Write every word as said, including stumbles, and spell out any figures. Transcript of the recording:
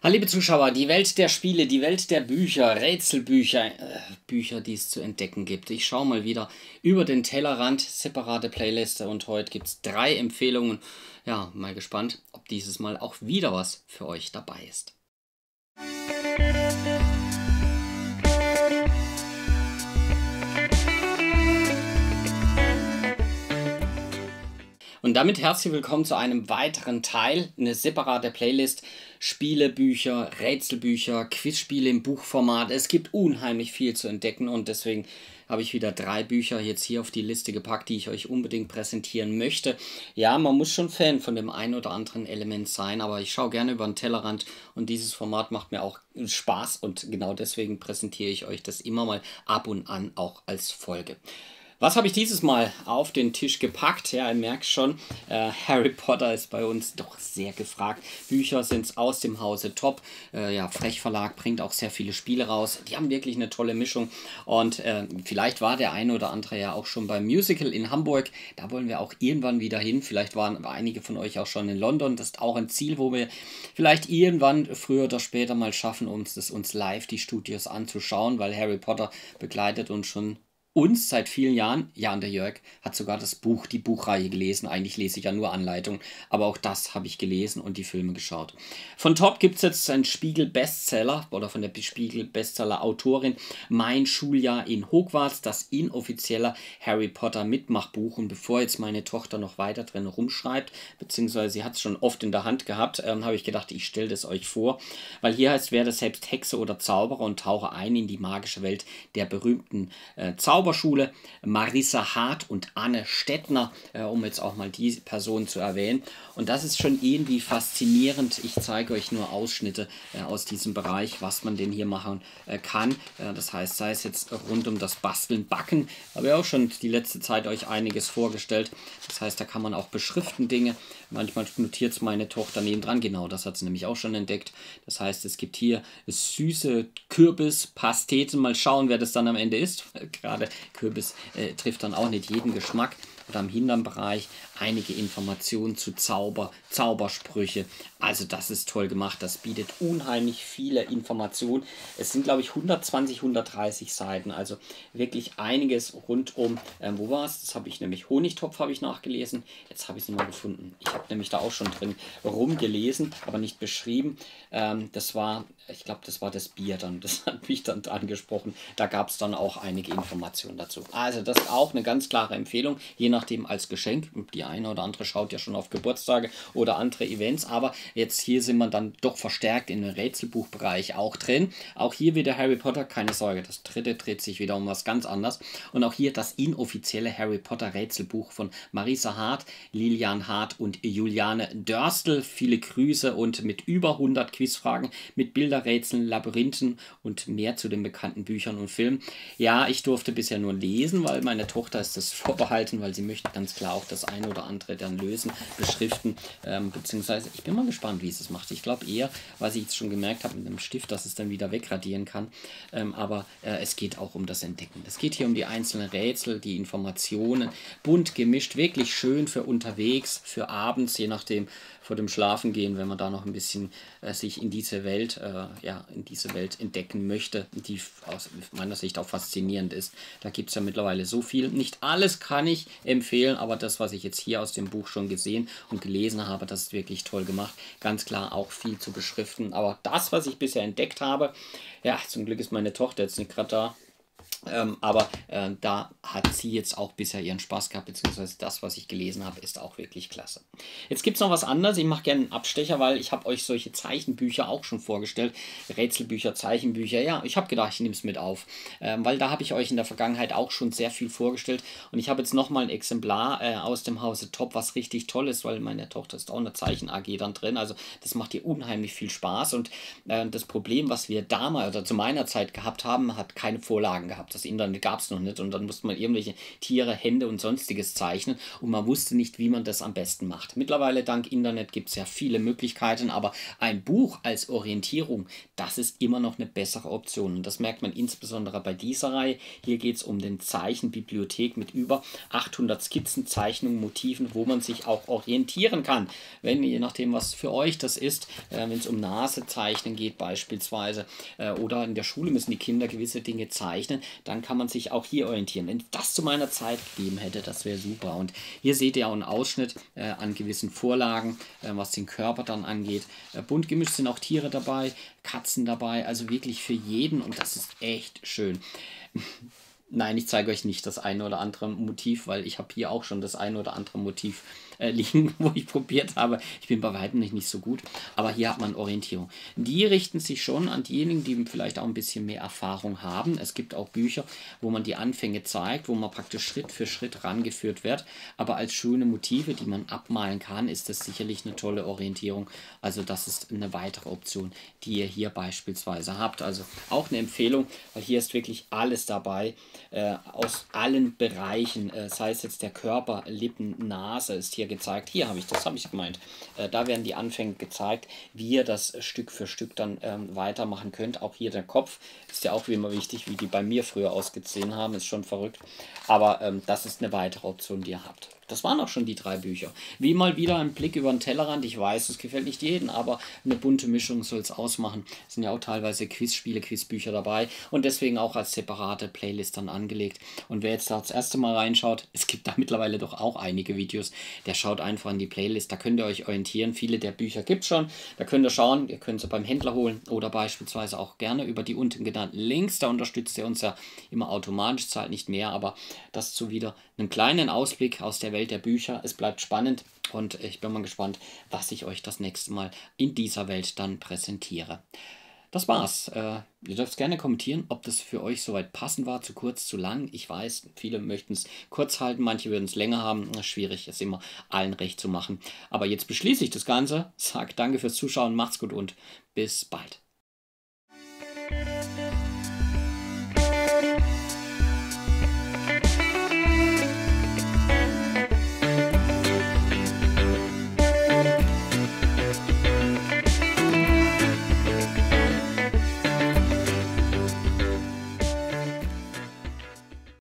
Hallo liebe Zuschauer, die Welt der Spiele, die Welt der Bücher, Rätselbücher, äh, Bücher, die es zu entdecken gibt. Ich schaue mal wieder über den Tellerrand, separate Playliste und heute gibt es drei Empfehlungen. Ja, mal gespannt, ob dieses Mal auch wieder was für euch dabei ist. Und damit herzlich willkommen zu einem weiteren Teil, eine separate Playlist, Spiele, Bücher, Rätselbücher, Quizspiele im Buchformat. Es gibt unheimlich viel zu entdecken und deswegen habe ich wieder drei Bücher jetzt hier auf die Liste gepackt, die ich euch unbedingt präsentieren möchte. Ja, man muss schon Fan von dem einen oder anderen Element sein, aber ich schaue gerne über den Tellerrand und dieses Format macht mir auch Spaß und genau deswegen präsentiere ich euch das immer mal ab und an auch als Folge. Was habe ich dieses Mal auf den Tisch gepackt? Ja, ihr merkt schon, äh, Harry Potter ist bei uns doch sehr gefragt. Bücher sind aus dem Hause top. Äh, ja, Frechverlag bringt auch sehr viele Spiele raus. Die haben wirklich eine tolle Mischung. Und äh, vielleicht war der eine oder andere ja auch schon beim Musical in Hamburg. Da wollen wir auch irgendwann wieder hin. Vielleicht waren einige von euch auch schon in London. Das ist auch ein Ziel, wo wir vielleicht irgendwann früher oder später mal schaffen, uns das uns live die Studios anzuschauen, weil Harry Potter begleitet uns schon uns seit vielen Jahren. Ja, und der Jörg hat sogar das Buch, die Buchreihe gelesen. Eigentlich lese ich ja nur Anleitungen, aber auch das habe ich gelesen und die Filme geschaut. Von Top gibt es jetzt einen Spiegel-Bestseller oder von der Spiegel-Bestseller-Autorin Mein Schuljahr in Hogwarts, das inoffizielle Harry Potter Mitmachbuch. Und bevor jetzt meine Tochter noch weiter drin rumschreibt, beziehungsweise sie hat es schon oft in der Hand gehabt, ähm, habe ich gedacht, ich stelle das euch vor, weil hier heißt, werde selbst Hexe oder Zauberer und tauche ein in die magische Welt der berühmten äh, Zauberer. Schule, Marisa Hart und Anne Stettner, äh, um jetzt auch mal die Person zu erwähnen. Und das ist schon irgendwie faszinierend. Ich zeige euch nur Ausschnitte äh, aus diesem Bereich, was man denn hier machen äh, kann. Äh, das heißt, sei es jetzt rund um das Basteln, Backen, habe ich auch schon die letzte Zeit euch einiges vorgestellt. Das heißt, da kann man auch beschriften Dinge. Manchmal notiert es meine Tochter nebendran. Genau, das hat sie nämlich auch schon entdeckt. Das heißt, es gibt hier süße Kürbis-Pasteten. Mal schauen, wer das dann am Ende ist. Gerade Kürbis äh, trifft dann auch nicht jeden Geschmack. Oder im hinteren Bereich einige Informationen zu Zauber, Zaubersprüche. Also das ist toll gemacht. Das bietet unheimlich viele Informationen. Es sind, glaube ich, hundertzwanzig, hundertdreißig Seiten. Also wirklich einiges rund um, ähm, wo war es? Das habe ich nämlich, Honigtopf habe ich nachgelesen. Jetzt habe ich es nochmal gefunden. Ich habe nämlich da auch schon drin rumgelesen, aber nicht beschrieben. Ähm, das war, ich glaube, das war das Bier dann. Das hat mich dann angesprochen. Da gab es dann auch einige Informationen dazu. Also das ist auch eine ganz klare Empfehlung. Je nach nachdem als Geschenk. Die eine oder andere schaut ja schon auf Geburtstage oder andere Events, aber jetzt hier sind wir dann doch verstärkt in den Rätselbuchbereich auch drin. Auch hier wieder Harry Potter, keine Sorge, das dritte dreht sich wieder um was ganz anderes. Und auch hier das inoffizielle Harry Potter Rätselbuch von Marisa Hart, Lilian Hart und Juliane Dörstel. Viele Grüße und mit über hundert Quizfragen, mit Bilderrätseln, Labyrinthen und mehr zu den bekannten Büchern und Filmen. Ja, ich durfte bisher nur lesen, weil meine Tochter ist das vorbehalten, weil sie möchten ganz klar auch das eine oder andere dann lösen, beschriften, ähm, beziehungsweise ich bin mal gespannt, wie es es macht. Ich glaube eher, was ich jetzt schon gemerkt habe mit einem Stift, dass es dann wieder wegradieren kann, ähm, aber äh, es geht auch um das Entdecken. Es geht hier um die einzelnen Rätsel, die Informationen, bunt gemischt, wirklich schön für unterwegs, für abends, je nachdem, vor dem Schlafengehen, wenn man da noch ein bisschen äh, sich in diese Welt, äh, ja, in diese Welt entdecken möchte, die aus meiner Sicht auch faszinierend ist. Da gibt es ja mittlerweile so viel. Nicht alles kann ich empfehlen, aber das, was ich jetzt hier aus dem Buch schon gesehen und gelesen habe, das ist wirklich toll gemacht. Ganz klar auch viel zu beschriften, aber das, was ich bisher entdeckt habe, ja, zum Glück ist meine Tochter jetzt nicht gerade da, ähm, aber äh, da hat sie jetzt auch bisher ihren Spaß gehabt, beziehungsweise das, was ich gelesen habe, ist auch wirklich klasse. Jetzt gibt es noch was anderes, ich mache gerne einen Abstecher, weil ich habe euch solche Zeichenbücher auch schon vorgestellt, Rätselbücher, Zeichenbücher, ja, ich habe gedacht, ich nehme es mit auf, ähm, weil da habe ich euch in der Vergangenheit auch schon sehr viel vorgestellt und ich habe jetzt nochmal ein Exemplar äh, aus dem Hause Top, was richtig toll ist, weil meine Tochter ist auch eine Zeichen-A G dann drin, also das macht ihr unheimlich viel Spaß und äh, das Problem, was wir damals oder zu meiner Zeit gehabt haben, hat keine Vorlagen gehabt. gehabt. Das Internet gab es noch nicht und dann musste man irgendwelche Tiere, Hände und sonstiges zeichnen und man wusste nicht, wie man das am besten macht. Mittlerweile dank Internet gibt es ja viele Möglichkeiten, aber ein Buch als Orientierung, das ist immer noch eine bessere Option und das merkt man insbesondere bei dieser Reihe. Hier geht es um den Zeichenbibliothek mit über achthundert Skizzen, Zeichnungen, Motiven, wo man sich auch orientieren kann. Wenn, je nachdem was für euch das ist, äh, wenn es um Nasezeichnen geht beispielsweise äh, oder in der Schule müssen die Kinder gewisse Dinge zeichnen, dann kann man sich auch hier orientieren. Wenn das zu meiner Zeit gegeben hätte, das wäre super. Und hier seht ihr auch einen Ausschnitt äh, an gewissen Vorlagen, äh, was den Körper dann angeht. Äh, bunt gemischt sind auch Tiere dabei, Katzen dabei, also wirklich für jeden und das ist echt schön. Nein, ich zeige euch nicht das eine oder andere Motiv, weil ich habe hier auch schon das eine oder andere Motiv äh, liegen, wo ich probiert habe. Ich bin bei weitem nicht, nicht so gut, aber hier hat man Orientierung. Die richten sich schon an diejenigen, die vielleicht auch ein bisschen mehr Erfahrung haben. Es gibt auch Bücher, wo man die Anfänge zeigt, wo man praktisch Schritt für Schritt rangeführt wird. Aber als schöne Motive, die man abmalen kann, ist das sicherlich eine tolle Orientierung. Also das ist eine weitere Option, die ihr hier beispielsweise habt. Also auch eine Empfehlung, weil hier ist wirklich alles dabei. Äh, aus allen Bereichen, äh, sei es jetzt der Körper, Lippen, Nase ist hier gezeigt, hier habe ich, das habe ich gemeint, äh, da werden die Anfänge gezeigt, wie ihr das Stück für Stück dann ähm, weitermachen könnt, auch hier der Kopf, ist ja auch wie immer wichtig, wie die bei mir früher ausgesehen haben, ist schon verrückt, aber ähm, das ist eine weitere Option, die ihr habt. Das waren auch schon die drei Bücher. Wie mal wieder ein Blick über den Tellerrand. Ich weiß, es gefällt nicht jedem, aber eine bunte Mischung soll es ausmachen. Es sind ja auch teilweise Quizspiele, Quizbücher dabei und deswegen auch als separate Playlist dann angelegt. Und wer jetzt da das erste Mal reinschaut, es gibt da mittlerweile doch auch einige Videos, der schaut einfach in die Playlist. Da könnt ihr euch orientieren. Viele der Bücher gibt es schon. Da könnt ihr schauen. Ihr könnt sie beim Händler holen oder beispielsweise auch gerne über die unten genannten Links. Da unterstützt ihr uns ja immer automatisch, zahlt nicht mehr, aber das zu wieder einen kleinen Ausblick aus der Welt der Bücher. Es bleibt spannend und ich bin mal gespannt, was ich euch das nächste Mal in dieser Welt dann präsentiere. Das war's. Äh, ihr dürft gerne kommentieren, ob das für euch soweit passend war, zu kurz, zu lang. Ich weiß, viele möchten es kurz halten, manche würden es länger haben. Schwierig, es immer allen recht zu machen. Aber jetzt beschließe ich das Ganze. Sag danke fürs Zuschauen, macht's gut und bis bald.